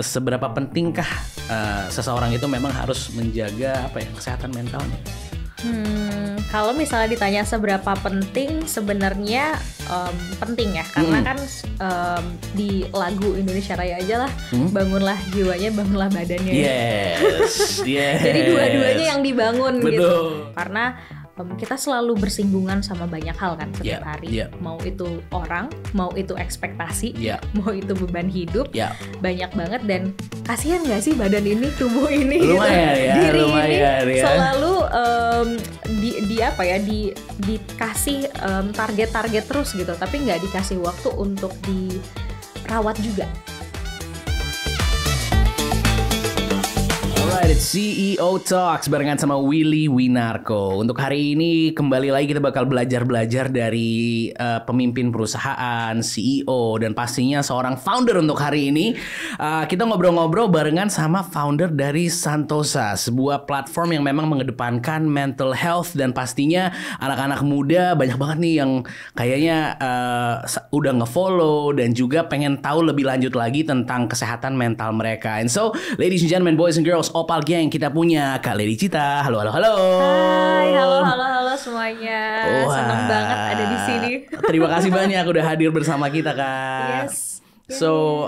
seberapa pentingkah seseorang itu memang harus menjaga apa ya, kesehatan mentalnya? Kalau misalnya ditanya seberapa penting, sebenarnya penting ya, karena kan di lagu Indonesia Raya aja lah, bangunlah jiwanya, bangunlah badannya. Yes, yes. Jadi dua-duanya yang dibangun. Betul. Gitu. Karena kita selalu bersinggungan sama banyak hal kan setiap hari, mau itu orang, mau itu ekspektasi, mau itu beban hidup, banyak banget. Dan kasihan nggak sih badan ini, tubuh ini, lumayan, gitu. Ya, diri lumayan, ini ya. Selalu dikasih target-target terus gitu, tapi nggak dikasih waktu untuk dirawat juga. CEO Talks barengan sama Willy Winarco. Untuk hari ini kembali lagi kita bakal belajar-belajar dari pemimpin perusahaan, CEO, dan pastinya seorang founder. Untuk hari ini kita ngobrol-ngobrol barengan sama founder dari Santosha, sebuah platform yang memang mengedepankan mental health, dan pastinya anak-anak muda banyak banget nih yang kayaknya udah nge-follow dan juga pengen tahu lebih lanjut lagi tentang kesehatan mental mereka. And so, ladies and gentlemen, boys and girls, Oppal Geng, kita punya Kak Lady Cita. Halo, halo, halo. Hai, halo, halo, halo semuanya. Wah. Senang banget ada di sini. Terima kasih banyak udah hadir bersama kita, Kak. Yes. So,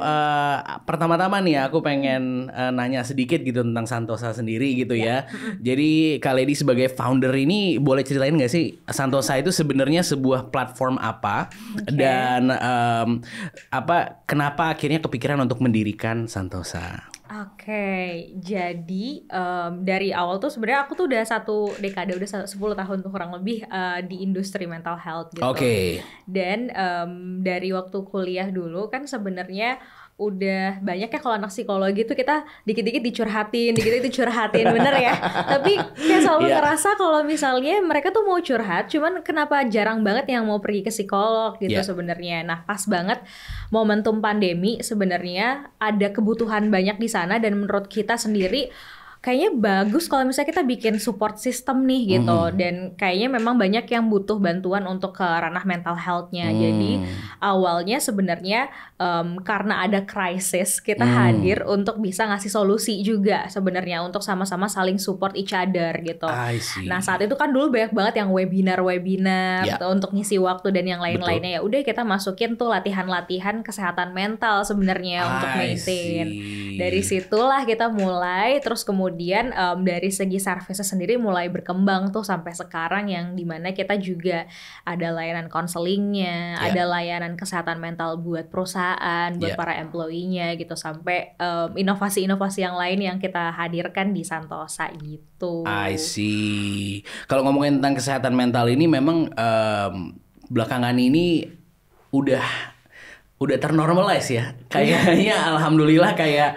pertama-tama nih aku pengen nanya sedikit gitu tentang Santosha sendiri gitu ya. Jadi Kak Lady sebagai founder ini boleh ceritain gak sih Santosha itu sebenarnya sebuah platform apa? Dan kenapa akhirnya kepikiran untuk mendirikan Santosha? Oke, jadi dari awal tuh sebenarnya aku tuh udah 1 dekade, udah 10 tahun tuh kurang lebih di industri mental health gitu. Oke. Dan dari waktu kuliah dulu kan sebenarnya udah banyak ya, kalau anak psikologi tuh kita dikit-dikit dicurhatin, bener ya. Tapi kayak selalu ngerasa kalau misalnya mereka tuh mau curhat, cuman kenapa jarang banget yang mau pergi ke psikolog gitu sebenarnya. Nah, pas banget momentum pandemi sebenarnya ada kebutuhan banyak di sana, dan menurut kita sendiri kayaknya bagus kalau misalnya kita bikin support system nih gitu. Dan kayaknya memang banyak yang butuh bantuan untuk ke ranah mental health-nya. Jadi awalnya sebenarnya karena ada krisis, kita hadir untuk bisa ngasih solusi juga sebenarnya, untuk sama-sama saling support each other gitu. Nah saat itu kan dulu banyak banget yang webinar-webinar untuk ngisi waktu dan yang lain-lainnya. Ya udah kita masukin tuh latihan-latihan kesehatan mental sebenarnya untuk maintain. Dari situlah kita mulai, terus kemudian dari segi service sendiri mulai berkembang tuh sampai sekarang, yang dimana kita juga ada layanan counselingnya, ada layanan kesehatan mental buat perusahaan, buat para employee-nya gitu, sampai inovasi-inovasi yang lain yang kita hadirkan di Santosha gitu. I see. Kalau ngomongin tentang kesehatan mental ini memang belakangan ini udah ternormalize ya kayaknya. Alhamdulillah kayak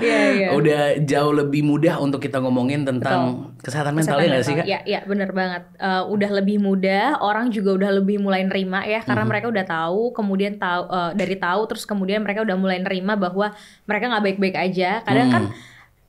udah jauh lebih mudah untuk kita ngomongin tentang kesehatan mental, ya nggak sih, Kak? Iya bener banget. Udah lebih mudah, orang juga udah lebih mulai nerima ya, karena mereka udah tahu, kemudian tahu terus kemudian mereka udah mulai nerima bahwa mereka nggak baik-baik aja. Kadang kan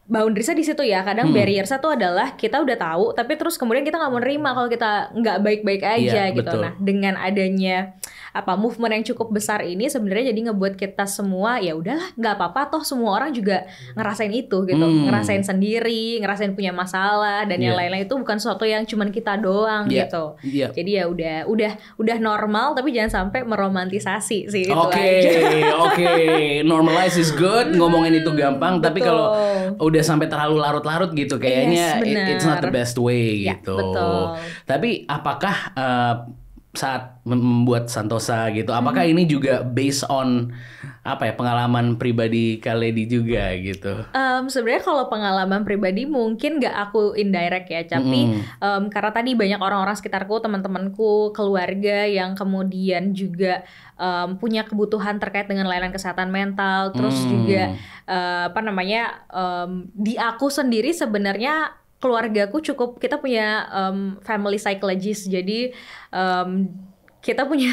boundaries-nya di situ ya, kadang barrier-nya tuh adalah kita udah tahu tapi terus kemudian kita nggak mau nerima kalau kita nggak baik-baik aja gitu. Nah dengan adanya movement yang cukup besar ini sebenarnya jadi ngebuat kita semua, ya udahlah nggak apa-apa, toh semua orang juga ngerasain itu gitu, ngerasain sendiri, ngerasain punya masalah dan yang lain-lain. Itu bukan sesuatu yang cuman kita doang gitu. Jadi ya udah normal, tapi jangan sampai meromantisasi sih. Oke, normalize is good, ngomongin itu gampang, tapi kalau udah sampai terlalu larut-larut gitu kayaknya it's not the best way gitu. Tapi apakah saat membuat Santosha gitu, apakah ini juga based on pengalaman pribadi Kak Lady juga gitu? Sebenarnya kalau pengalaman pribadi mungkin nggak aku indirect ya, tapi karena tadi banyak orang-orang sekitarku, teman-temanku, keluarga yang kemudian juga punya kebutuhan terkait dengan layanan kesehatan mental, terus juga di aku sendiri sebenarnya keluargaku cukup, kita punya family psychologist, jadi kita punya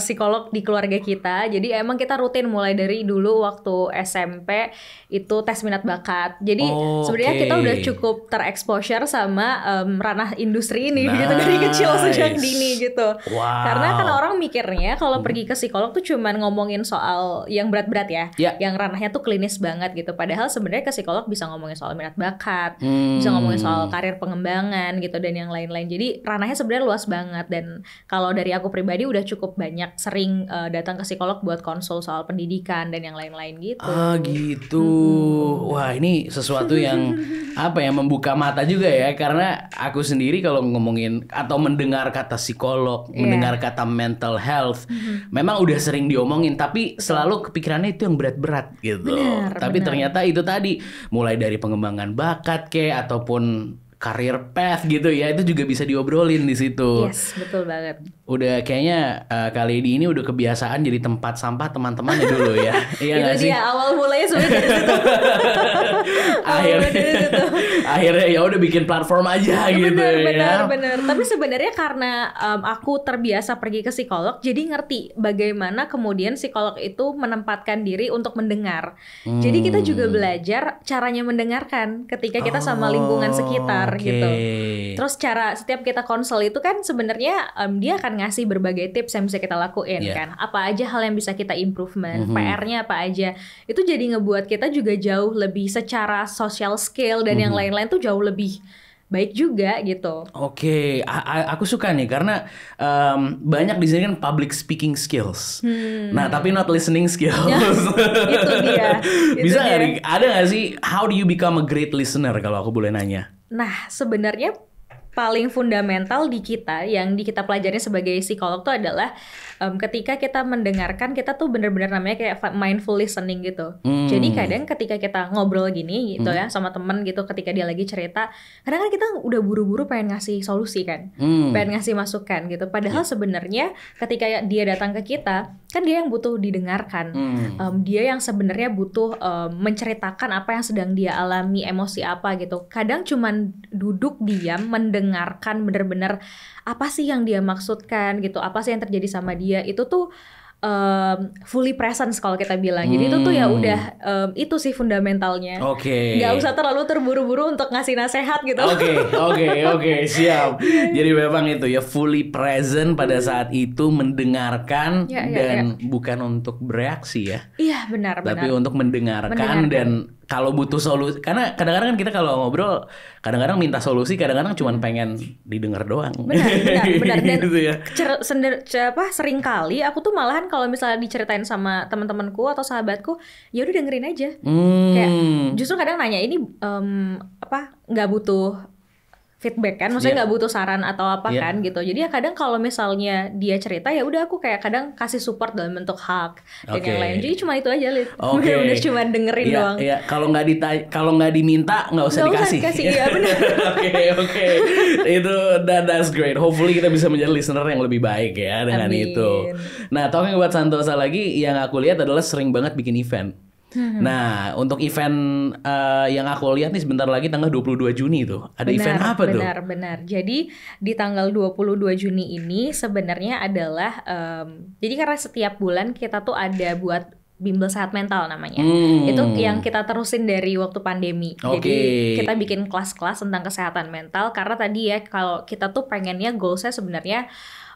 psikolog di keluarga kita. Jadi emang kita rutin mulai dari dulu waktu SMP itu tes minat bakat. Jadi sebenarnya kita udah cukup terexposure sama ranah industri ini gitu dari kecil sejak dini gitu. Karena kan orang mikirnya kalau pergi ke psikolog tuh cuman ngomongin soal yang berat-berat ya, yang ranahnya tuh klinis banget gitu. Padahal sebenarnya ke psikolog bisa ngomongin soal minat bakat, bisa ngomongin soal karir pengembangan gitu dan yang lain-lain. Jadi ranahnya sebenarnya luas banget dan kalau dari aku pribadi udah cukup banyak sering datang ke psikolog buat konsul soal pendidikan dan yang lain-lain gitu. Ah gitu. Wah, ini sesuatu yang apa ya, membuka mata juga ya, karena aku sendiri kalau ngomongin atau mendengar kata psikolog, mendengar kata mental health, memang udah sering diomongin tapi selalu kepikirannya itu yang berat-berat gitu. Benar, tapi ternyata itu tadi mulai dari pengembangan bakat kayak ataupun career path gitu ya, itu juga bisa diobrolin di situ. Yes, betul banget. Udah kayaknya kali ini udah kebiasaan jadi tempat sampah teman-teman dulu ya. Iya nggak sih? Itu dia awal mulanya sebenarnya dari situ. Akhirnya ya udah bikin platform aja gitu. Bener. Tapi sebenarnya karena aku terbiasa pergi ke psikolog, jadi ngerti bagaimana kemudian psikolog itu menempatkan diri untuk mendengar. Jadi kita juga belajar caranya mendengarkan ketika kita sama lingkungan sekitar. Gitu. Terus cara setiap kita konsel itu kan sebenarnya dia akan ngasih berbagai tips yang bisa kita lakuin kan. Apa aja hal yang bisa kita improvement, PR-nya apa aja. Itu jadi ngebuat kita juga jauh lebih secara social skill dan yang lain-lain tuh jauh lebih baik juga gitu. Oke, aku suka nih karena banyak di sini kan public speaking skills. Nah, tapi not listening skills. Itu dia. Bisa nggak? Ada nggak sih? How do you become a great listener? Kalau aku boleh nanya. Nah, sebenarnya paling fundamental di kita yang di kita pelajari sebagai psikolog tuh adalah ketika kita mendengarkan, kita tuh bener-bener namanya kayak mindful listening gitu. Jadi kadang ketika kita ngobrol gini gitu ya sama temen gitu, ketika dia lagi cerita, kadang kan kita udah buru-buru pengen ngasih solusi kan, pengen ngasih masukan gitu. Padahal sebenarnya ketika dia datang ke kita, kan dia yang butuh didengarkan, dia yang sebenarnya butuh menceritakan apa yang sedang dia alami, emosi apa gitu. Kadang cuman duduk diam, mendengarkan benar-benar apa sih yang dia maksudkan gitu, apa sih yang terjadi sama dia, itu tuh fully presence kalau kita bilang. Jadi itu tuh ya udah itu sih fundamentalnya. Gak usah terlalu terburu-buru untuk ngasih nasehat gitu. Oke, siap. Jadi memang itu ya fully present pada saat itu, mendengarkan dan bukan untuk bereaksi ya. Iya, benar. Tapi untuk mendengarkan. Dan kalau butuh solusi, karena kadang-kadang kan kita kalau ngobrol kadang-kadang minta solusi, kadang-kadang cuma pengen didengar doang. Benar. Dan gitu ya. Seringkali aku tuh malahan kalau misalnya diceritain sama teman-temanku atau sahabatku, ya udah dengerin aja. Kayak justru kadang nanya ini nggak butuh feedback kan, maksudnya nggak butuh saran atau apa kan gitu. Jadi ya kadang kalau misalnya dia cerita ya udah aku kayak kadang kasih support dalam bentuk hug dan yang lain. Jadi cuma itu aja, Lid. Bener-bener cuma dengerin doang. Kalau nggak diminta nggak usah dikasih. Iya benar. Oke. Itu that's great. Hopefully kita bisa menjadi listener yang lebih baik ya dengan itu. Nah, talking buat Santosa lagi yang aku lihat adalah sering banget bikin event. Nah, untuk event yang aku lihat nih sebentar lagi tanggal 22 Juni tuh. Ada event apa tuh? Benar. Jadi di tanggal 22 Juni ini sebenarnya adalah jadi karena setiap bulan kita tuh ada buat bimbel sehat mental namanya. Itu yang kita terusin dari waktu pandemi. Jadi kita bikin kelas-kelas tentang kesehatan mental karena tadi ya kalau kita tuh pengennya goalsnya sebenarnya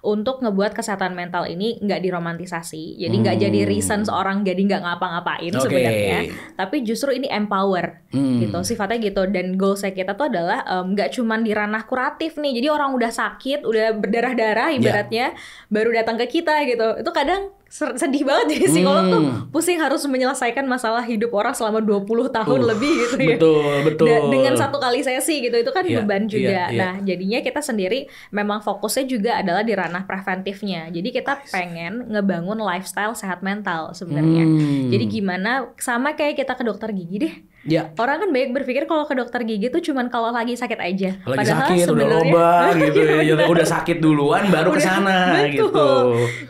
untuk ngebuat kesehatan mental ini nggak diromantisasi. Jadi nggak jadi reasons orang jadi nggak ngapa-ngapain sebenarnya. Tapi justru ini empower gitu. Sifatnya gitu. Dan goalsnya kita tuh adalah nggak cuman di ranah kuratif nih. Jadi orang udah sakit, udah berdarah-darah ibaratnya baru datang ke kita gitu. Itu kadang sedih banget jadi psikolog tuh pusing harus menyelesaikan masalah hidup orang selama 20 tahun lebih gitu ya. Betul. Dengan satu kali sesi gitu, itu kan beban juga. Nah, jadinya kita sendiri memang fokusnya juga adalah di ranah preventifnya. Jadi kita pengen ngebangun lifestyle sehat mental sebenarnya. Jadi gimana, sama kayak kita ke dokter gigi deh. Ya. Orang kan banyak berpikir kalau ke dokter gigi tuh cuman kalau lagi sakit aja. Lagi padahal sakit udah loba gitu ya, udah sakit duluan baru ke sana gitu.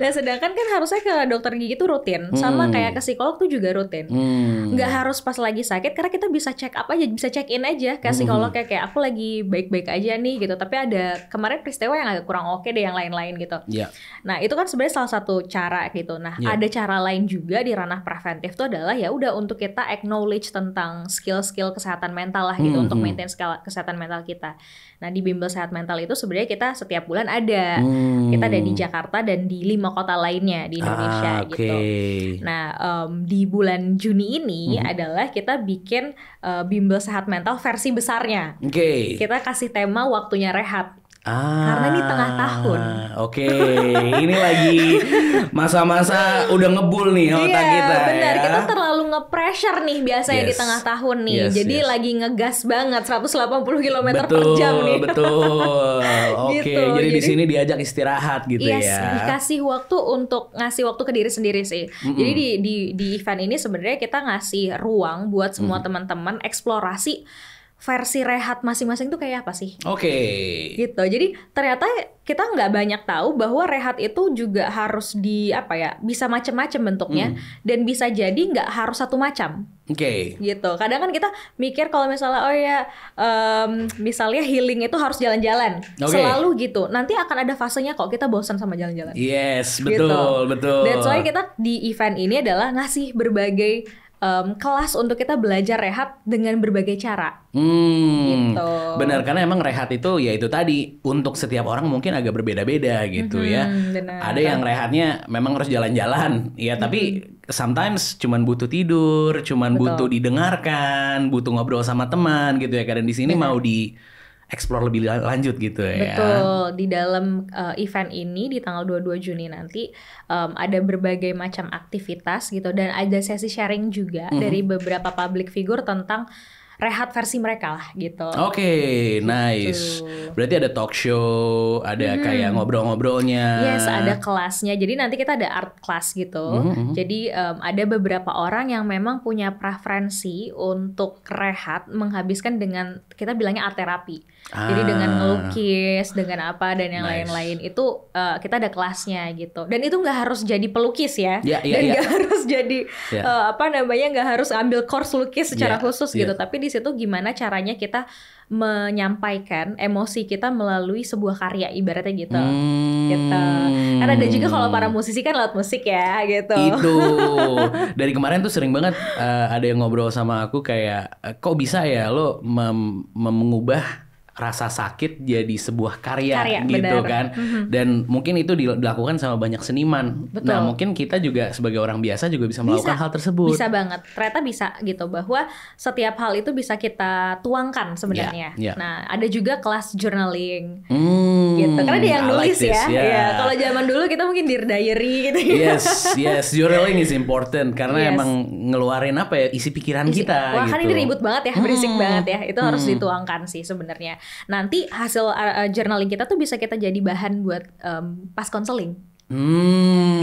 Nah, sedangkan kan harusnya ke dokter gigi tuh rutin, sama kayak ke psikolog tuh juga rutin. Nggak harus pas lagi sakit karena kita bisa check up aja, bisa check in aja ke psikolog kayak aku lagi baik-baik aja nih gitu. Tapi ada kemarin peristiwa yang agak kurang oke deh yang lain-lain gitu. Ya. Nah, itu kan sebenarnya salah satu cara gitu. Nah, ya, ada cara lain juga di ranah preventif tuh adalah ya udah untuk kita acknowledge tentang skill-skill kesehatan mental lah gitu, untuk maintain kesehatan mental kita. Nah, di bimbel sehat mental itu sebenarnya kita setiap bulan ada. Kita ada di Jakarta dan di 5 kota lainnya di Indonesia gitu. Nah, di bulan Juni ini adalah kita bikin bimbel sehat mental versi besarnya. Kita kasih tema waktunya rehat. Karena ini tengah tahun. Ini lagi masa-masa udah ngebul nih otak kita. Benar, kita terlalu nge-pressure nih biasanya di tengah tahun nih. Jadi lagi ngegas banget 180 km per jam nih. Betul. Gitu, jadi di sini diajak istirahat gitu ya. Dikasih waktu untuk ngasih waktu ke diri sendiri sih. Jadi di event ini sebenarnya kita ngasih ruang buat semua teman-teman eksplorasi versi rehat masing-masing tuh kayak apa sih? Gitu. Jadi ternyata kita nggak banyak tahu bahwa rehat itu juga harus di apa ya? Bisa macam-macam bentuknya dan bisa jadi nggak harus satu macam. Gitu. Kadang kan kita mikir kalau misalnya misalnya healing itu harus jalan-jalan. Selalu gitu. Nanti akan ada fasenya kok kita bosan sama jalan-jalan. Betul, gitu. That's why kita di event ini adalah ngasih berbagai kelas untuk kita belajar rehat dengan berbagai cara. Gitu. Benar, karena emang rehat itu ya itu tadi untuk setiap orang mungkin agak berbeda-beda gitu ya. Benar. Ada yang rehatnya memang harus jalan-jalan ya, tapi sometimes cuman butuh tidur, cuman butuh didengarkan, butuh ngobrol sama teman gitu ya. Karena di sini mau di explore lebih lanjut gitu ya. Betul, di dalam event ini di tanggal 22 Juni nanti ada berbagai macam aktivitas gitu dan ada sesi sharing juga dari beberapa public figure tentang rehat versi mereka lah gitu. Nice. Berarti ada talk show, ada kayak ngobrol-ngobrolnya. Ada kelasnya. Jadi nanti kita ada art class gitu. Jadi ada beberapa orang yang memang punya preferensi untuk rehat menghabiskan dengan kita bilangnya art terapi. Jadi dengan ngelukis, dengan apa dan yang lain-lain itu kita ada kelasnya gitu. Dan itu nggak harus jadi pelukis ya. Dan nggak harus jadi nggak harus ambil course lukis secara khusus gitu. Tapi di situ gimana caranya kita menyampaikan emosi kita melalui sebuah karya ibaratnya gitu. Karena ada juga kalau para musisi kan lewat musik ya gitu. Itu dari kemarin tuh sering banget ada yang ngobrol sama aku kayak kok bisa ya lo mengubah rasa sakit jadi sebuah karya gitu kan. Dan mungkin itu dilakukan sama banyak seniman. Nah, mungkin kita juga sebagai orang biasa juga bisa melakukan hal tersebut. Bisa banget. Ternyata bisa gitu, bahwa setiap hal itu bisa kita tuangkan sebenarnya. Nah, ada juga kelas journaling. Gitu. Karena ada yang nulis ya. Kalau zaman dulu kita mungkin dear diary gitu. Journaling is important karena emang ngeluarin apa ya isi pikiran kita. Wah, kan ini ribut banget ya, berisik banget ya. Itu harus dituangkan sih sebenarnya. Nanti hasil journaling kita tuh bisa kita jadi bahan buat pas konseling.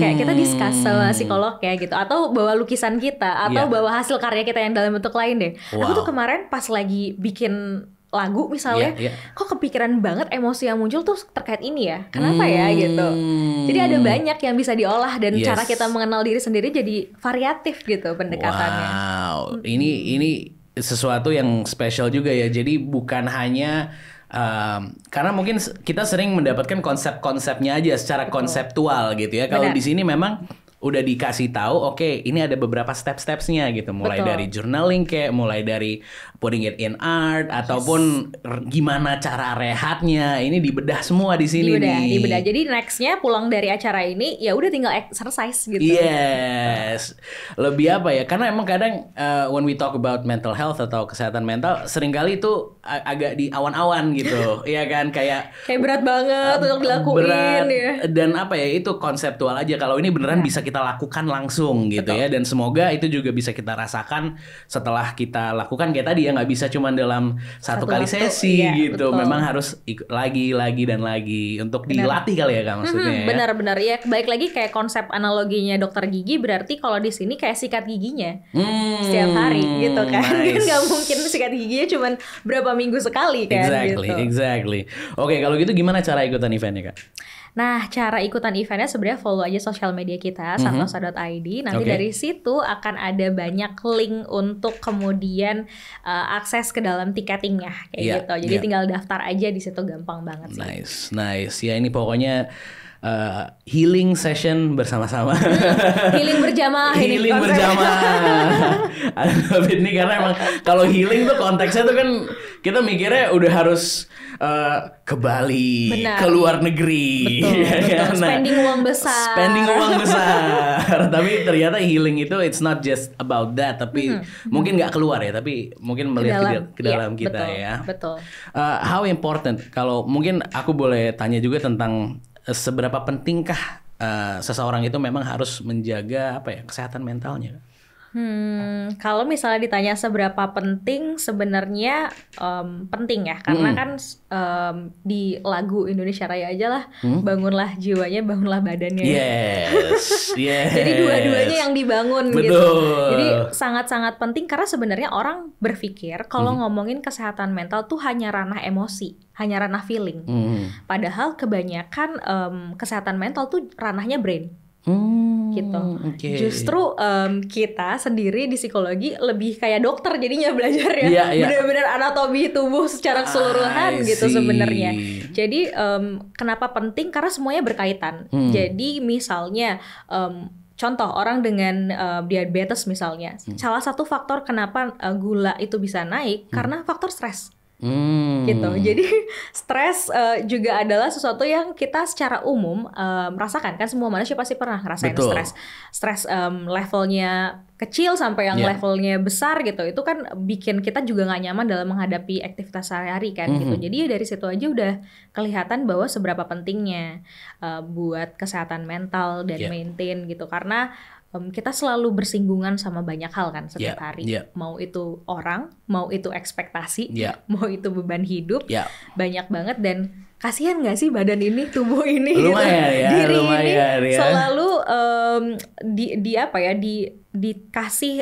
Kayak kita discuss sama psikolog ya gitu, atau bawa lukisan kita, atau bawa hasil karya kita yang dalam bentuk lain deh. Aku tuh kemarin pas lagi bikin lagu misalnya, kok kepikiran banget emosi yang muncul tuh terkait ini ya, kenapa ya gitu. Jadi ada banyak yang bisa diolah dan cara kita mengenal diri sendiri jadi variatif gitu pendekatannya. Ini sesuatu yang spesial juga ya. Jadi bukan hanya karena mungkin kita sering mendapatkan konsep-konsepnya aja secara konseptual gitu ya. Kalau di sini memang udah dikasih tahu, oke, ini ada beberapa step-stepsnya gitu. Mulai dari journaling kayak, mulai dari putting it in art, ataupun gimana cara rehatnya. Ini dibedah semua di sini nih. Dibedah. Jadi nextnya pulang dari acara ini, ya udah tinggal exercise gitu. Lebih apa ya? Karena emang kadang when we talk about mental health atau kesehatan mental, seringkali itu agak di awan-awan gitu, ya kan? Kayak berat banget untuk dilakuin. Berat ya. Dan apa ya? Itu konseptual aja. Kalau ini beneran bisa kita kita lakukan langsung gitu. Betul. Ya, dan semoga itu juga bisa kita rasakan setelah kita lakukan kayak tadi ya, nggak bisa cuma dalam satu kali waktu, sesi iya, gitu. Betul. Memang harus lagi dan lagi untuk dilatih kali ya Kak maksudnya. Benar-benar ya. Baik lagi kayak konsep analoginya dokter gigi, berarti kalau di sini kayak sikat giginya setiap hari gitu kan. Nice. Nggak mungkin sikat giginya cuma berapa minggu sekali kan. Exactly, gitu. Exactly. Oke, kalau gitu gimana cara ikutan eventnya Kak? Nah, cara ikutan eventnya sebenarnya follow aja sosial media kita, Santosha.id. Nanti dari situ akan ada banyak link untuk kemudian akses ke dalam tiketingnya kayak gitu. Jadi tinggal daftar aja di situ, gampang banget sih. Nice, nice. Ya ini pokoknya healing session bersama-sama. Healing berjamaah. Healing berjamaah. Aduh, ini karena emang kalau healing tuh konteksnya tuh kan kita mikirnya udah harus ke Bali, ke luar negeri, betul, ya kan? Nah, spending uang besar. Spending uang besar. Tapi ternyata healing itu it's not just about that, tapi mungkin nggak keluar ya, tapi mungkin melihat ke dalam kita ya. Betul. How important? Kalau mungkin aku boleh tanya juga tentang seberapa pentingkah seseorang itu memang harus menjaga apa ya, kesehatan mentalnya? Kalau misalnya ditanya seberapa penting, sebenarnya penting ya, karena kan di lagu Indonesia Raya aja lah, bangunlah jiwanya, bangunlah badannya. Yes, yes. Jadi dua-duanya yang dibangun. Betul. Gitu. Jadi sangat-sangat penting karena sebenarnya orang berpikir kalau ngomongin kesehatan mental tuh hanya ranah emosi, hanya ranah feeling. Padahal kebanyakan kesehatan mental tuh ranahnya brain. Gitu. Justru kita sendiri di psikologi lebih kayak dokter jadinya belajar ya, benar-benar anatomi tubuh secara keseluruhan gitu sebenarnya. Jadi kenapa penting? Karena semuanya berkaitan. Jadi misalnya contoh orang dengan diabetes misalnya, salah satu faktor kenapa gula itu bisa naik karena faktor stres. Gitu. Jadi stres juga adalah sesuatu yang kita secara umum merasakan kan, semua manusia pasti pernah ngerasain stres. Stres levelnya kecil sampai yang levelnya besar gitu. Itu kan bikin kita juga nggak nyaman dalam menghadapi aktivitas sehari-hari kan gitu. Jadi ya dari situ aja udah kelihatan bahwa seberapa pentingnya buat kesehatan mental dan maintain gitu. Karena kita selalu bersinggungan sama banyak hal kan setiap hari. Mau itu orang, mau itu ekspektasi, mau itu beban hidup, banyak banget. Dan kasihan gak sih badan ini, tubuh ini, lumayan, gitu. Diri ini selalu dikasih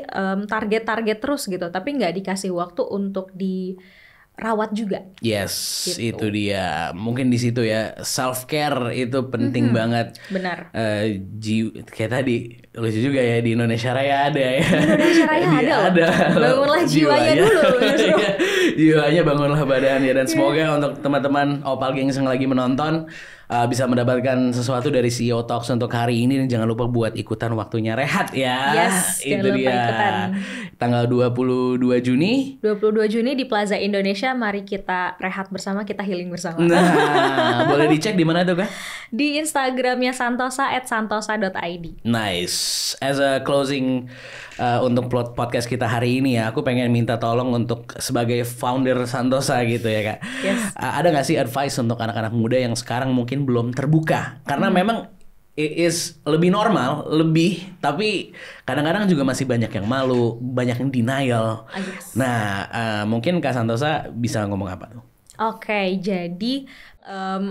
target-target terus gitu, tapi gak dikasih waktu untuk dirawat juga. Yes, gitu. Itu dia. Mungkin di situ ya, self care itu penting banget. Benar. Kayak tadi lucu juga ya, di Indonesia Raya ada ya. Indonesia Raya ada. Bangunlah jiwanya dulu. Jiwanya, bangunlah badannya. Dan semoga untuk teman-teman Opal Gengs yang lagi menonton bisa mendapatkan sesuatu dari CEO Talks untuk hari ini. Dan jangan lupa buat ikutan waktunya rehat ya. Yes, itu dia. Ikutan. Tanggal 22 Juni. 22 Juni di Plaza Indonesia. Mari kita rehat bersama, kita healing bersama. Nah, boleh dicek di mana tuh Kak? Di Instagramnya Santosha @santosha.id. Nice. As a closing untuk podcast kita hari ini ya, aku pengen minta tolong untuk sebagai founder Santosha gitu ya Kak. Yes. Ada nggak sih advice untuk anak-anak muda yang sekarang mungkin belum terbuka karena memang it is lebih normal, lebih, tapi kadang-kadang juga masih banyak yang malu, banyak yang denial. Nah, mungkin Kak Santosha bisa ngomong apa tuh? Oke, jadi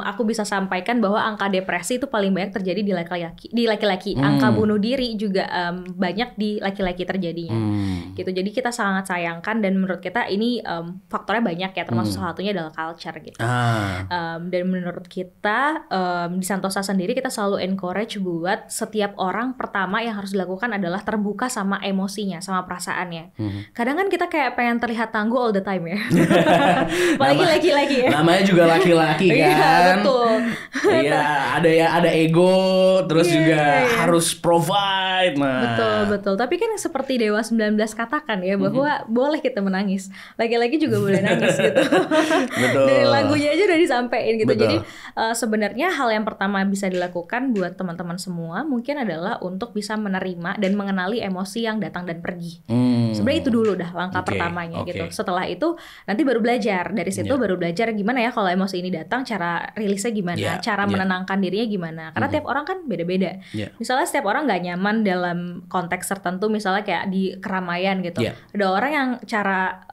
aku bisa sampaikan bahwa angka depresi itu paling banyak terjadi di laki-laki. Angka bunuh diri juga banyak di laki-laki terjadinya. Gitu. Jadi kita sangat sayangkan dan menurut kita ini faktornya banyak ya, termasuk salah satunya adalah culture gitu. Dan menurut kita di Santosha sendiri kita selalu encourage buat setiap orang, pertama yang harus dilakukan adalah terbuka sama emosinya, sama perasaannya. Kadang kan kita kayak pengen terlihat tangguh all the time ya. Apalagi laki-laki ya. Namanya juga laki-laki kan. Iya, betul. Iya, ada ego, terus juga harus provide. Nah. Betul, betul. Tapi kan seperti Dewa 19 katakan ya, bahwa boleh kita menangis. Laki-laki juga boleh nangis gitu. Betul. Dari lagunya aja udah disampaikan gitu. Betul. Jadi sebenarnya hal yang pertama bisa dilakukan buat teman-teman semua mungkin adalah untuk bisa menerima dan mengenali emosi yang datang dan pergi. Sebenarnya itu dulu dah langkah pertamanya gitu. Setelah itu nanti baru belajar. Dari situ baru belajar gimana ya kalau emosi ini datang, cara rilisnya gimana, cara menenangkan dirinya gimana. Karena tiap orang kan beda-beda. Misalnya setiap orang nggak nyaman dalam konteks tertentu, misalnya kayak di keramaian gitu. Ada orang yang cara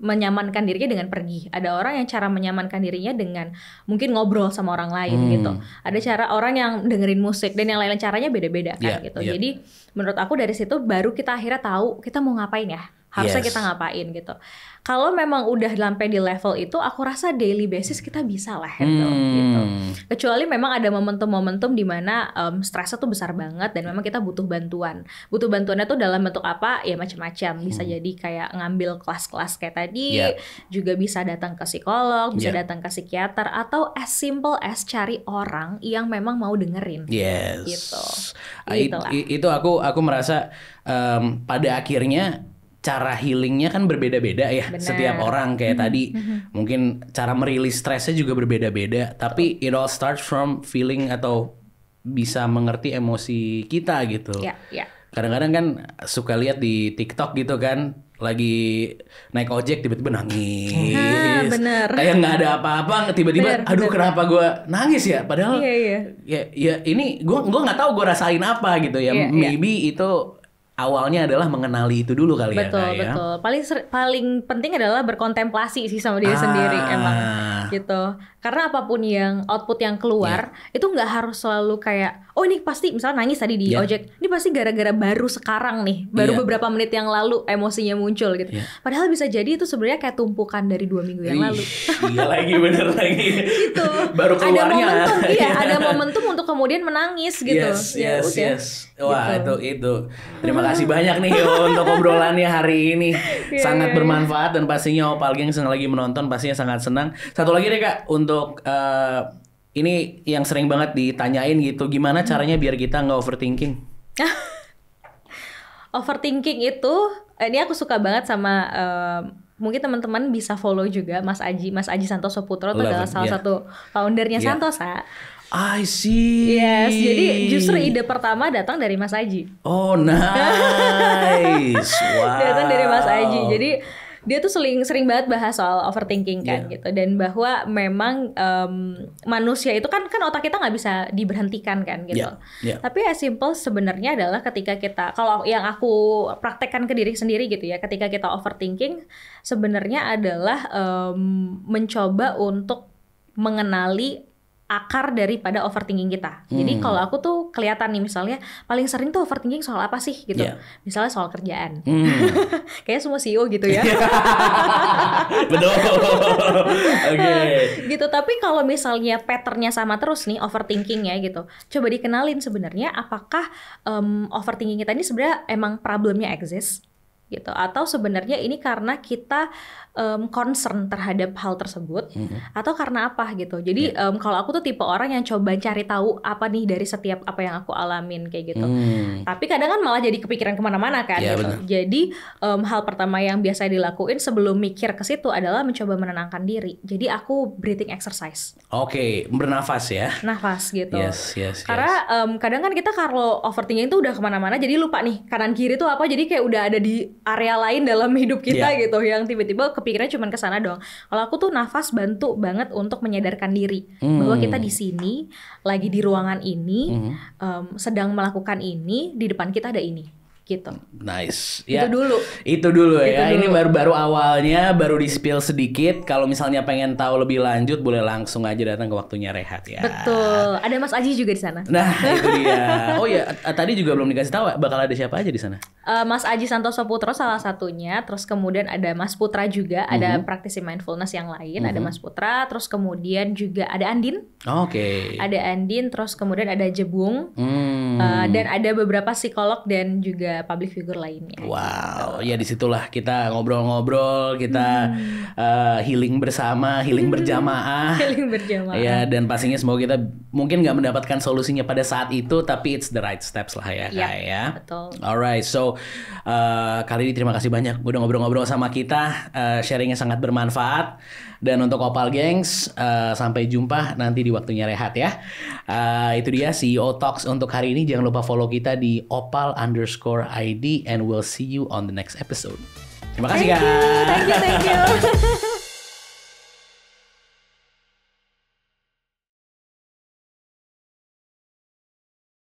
menyamankan dirinya dengan pergi. Ada orang yang cara menyamankan dirinya dengan mungkin ngobrol sama orang lain gitu. Ada cara orang yang dengerin musik dan yang lain-lain, caranya beda-beda kan gitu. Jadi menurut aku dari situ baru kita akhirnya tahu kita mau ngapain ya. Harusnya kita ngapain gitu. Kalau memang udah sampai di level itu, aku rasa daily basis kita bisa lah handle gitu. Kecuali memang ada momentum-momentum di mana stresnya tuh besar banget dan memang kita butuh bantuan. Butuh bantuannya tuh dalam bentuk apa? Ya macam-macam. Bisa jadi kayak ngambil kelas-kelas kayak tadi, juga bisa datang ke psikolog, bisa datang ke psikiater, atau as simple as cari orang yang memang mau dengerin. Gitu. Itu aku merasa pada akhirnya cara healingnya kan berbeda-beda ya. Setiap orang kayak tadi mungkin cara merilis stresnya juga berbeda-beda. Tapi it all starts from feeling atau bisa mengerti emosi kita gitu. Kadang-kadang kan suka lihat di TikTok gitu kan, lagi naik ojek tiba-tiba nangis. Kayak nggak ada apa-apa tiba-tiba aduh kenapa gue nangis ya, padahal ya ini gue nggak tahu gue rasain apa gitu ya. Maybe itu awalnya adalah mengenali itu dulu kali ya. Betul. Paling penting adalah berkontemplasi sih sama diri sendiri emang gitu. Karena apapun yang output yang keluar itu nggak harus selalu kayak oh ini pasti misalnya nangis tadi di ojek, ini pasti gara-gara baru sekarang nih, baru beberapa menit yang lalu emosinya muncul gitu. Padahal bisa jadi itu sebenarnya kayak tumpukan dari 2 minggu yang lalu. Bener lagi. Gitu. Baru keluarnya. Ada momentum, ada momentum untuk kemudian menangis gitu. Yes. Wah gitu. itu. Terima kasih banyak nih untuk obrolannya hari ini. Sangat bermanfaat dan pastinya Opal Geng yang lagi menonton pastinya sangat senang. Satu lagi deh Kak, untuk ini yang sering banget ditanyain gitu, gimana caranya biar kita nggak overthinking? Overthinking itu, ini aku suka banget sama mungkin teman-teman bisa follow juga Mas Aji Santoso Putro itu adalah salah satu foundernya Santosa. I see. Yes, jadi justru ide pertama datang dari Mas Aji. Oh, nice. Wow. Datang dari Mas Aji. Jadi dia tuh sering banget bahas soal overthinking kan gitu, dan bahwa memang manusia itu kan otak kita nggak bisa diberhentikan kan gitu. Tapi as simple sebenarnya adalah ketika kita, kalau yang aku praktekkan ke diri sendiri gitu ya, ketika kita overthinking sebenarnya adalah mencoba untuk mengenali akar daripada overthinking kita. Jadi kalau aku tuh kelihatan nih misalnya paling sering tuh overthinking soal apa sih gitu. Misalnya soal kerjaan. Kayaknya semua CEO gitu ya. Betul. Gitu, tapi kalau misalnya patternnya sama terus nih overthinkingnya gitu. Coba dikenalin sebenarnya apakah overthinking kita ini sebenarnya emang problemnya exist gitu, atau sebenarnya ini karena kita concern terhadap hal tersebut atau karena apa gitu. Jadi kalau aku tuh tipe orang yang coba cari tahu apa nih dari setiap apa yang aku alamin kayak gitu. Tapi kadang kan malah jadi kepikiran kemana-mana kan gitu. Jadi hal pertama yang biasa dilakuin sebelum mikir ke situ adalah mencoba menenangkan diri. Jadi aku breathing exercise. Bernafas ya. Nafas gitu. Yes. Karena kadang kan kita kalau overthinking itu udah kemana-mana jadi lupa nih kanan kiri tuh apa, jadi kayak udah ada di area lain dalam hidup kita gitu, yang tiba-tiba kepikirannya cuman kesana doang. Kalau aku tuh nafas bantu banget untuk menyadarkan diri bahwa kita di sini, lagi di ruangan ini, sedang melakukan ini, di depan kita ada ini. Gitu. Nice. Ya, itu dulu ya. Dulu. Ini baru awalnya, baru di-spill sedikit. Kalau misalnya pengen tahu lebih lanjut, boleh langsung aja datang ke Waktunya Rehat ya. Betul. Ada Mas Aji juga di sana. Nah, itu dia. Oh ya, tadi juga belum dikasih tahu bakal ada siapa aja di sana. Mas Aji Santoso Putro salah satunya. Terus kemudian ada Mas Putra juga. Ada praktisi mindfulness yang lain. Ada Mas Putra. Terus kemudian juga ada Andin. Ada Andin. Terus kemudian ada Jebung. Dan ada beberapa psikolog dan juga public figure lainnya. Wow, ya disitulah kita ngobrol-ngobrol, kita healing bersama, healing berjamaah. Ya, dan pastinya semoga kita mungkin nggak mendapatkan solusinya pada saat itu, tapi it's the right steps lah ya, Kak ya. Betul. Alright, so kali ini terima kasih banyak udah ngobrol-ngobrol sama kita, sharingnya sangat bermanfaat. Dan untuk Opal Gengs, sampai jumpa nanti di Waktunya Rehat ya. Itu dia CEO Talks untuk hari ini. Jangan lupa follow kita di Oppal_ID and we'll see you on the next episode. Terima kasih guys. Thank you.